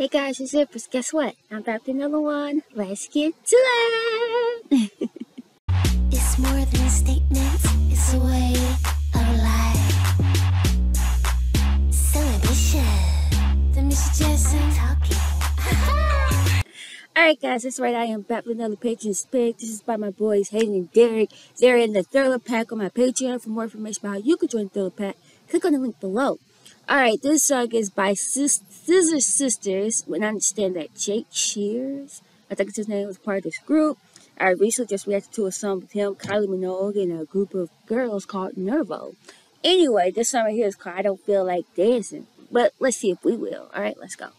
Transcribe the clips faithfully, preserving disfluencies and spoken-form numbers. Hey guys, it's Zippers. Guess what? I'm back with another one. Let's get to it! It's more than a statement, it's a way of life. Celebration. The missus talking. Alright guys, that's right. I am back with another Patreon's pick. This is by my boys Hayden and Derek. They're in the Thriller Pack on my Patreon. For more information about how you can join Thriller Pack, click on the link below. Alright, this song is by Sis Scissor Sisters. When I understand that Jake Shears, I think it's his name, was part of this group. I recently just reacted to a song with him, Kylie Minogue, and a group of girls called Nervo. Anyway, this song right here is called I Don't Feel Like Dancin'. But let's see if we will. Alright, let's go.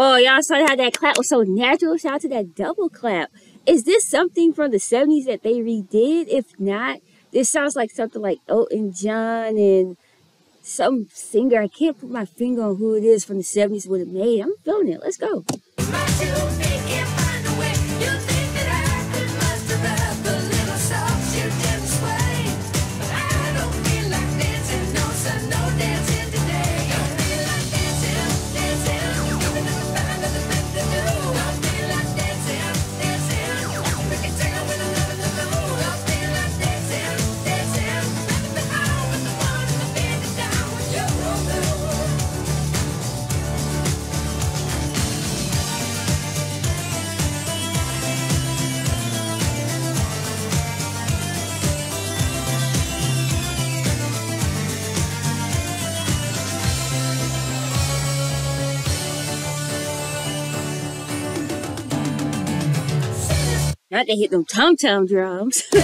Oh, y'all saw how that clap was so natural. Shout out to that double clap. Is this something from the seventies that they redid? If not, this sounds like something like Elton John and some singer. I can't put my finger on who it is from the seventies would have made. I'm feeling it. Let's go. Not to hit them tom-tom drums. Stick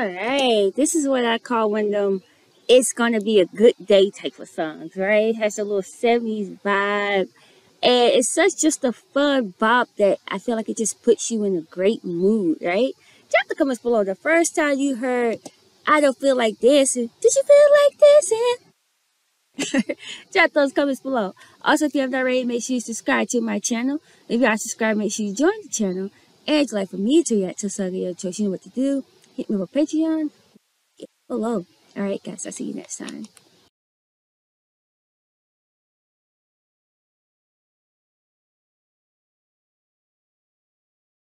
All right, this is what I call one of them "It's Gonna Be a Good Day" type of songs, right? It has a little seventies vibe, and it's such just a fun bop that I feel like it just puts you in a great mood, right? Drop the comments below the first time you heard "I Don't Feel Like Dancin'." Did you feel like dancing? Drop those comments below. Also, if you have not already, make sure you subscribe to my channel. If you are subscribed, make sure you join the channel. And if you'd like for me to react to something of your choice, you know what to do. Hit me up on Patreon below. All right, guys, I'll see you next time.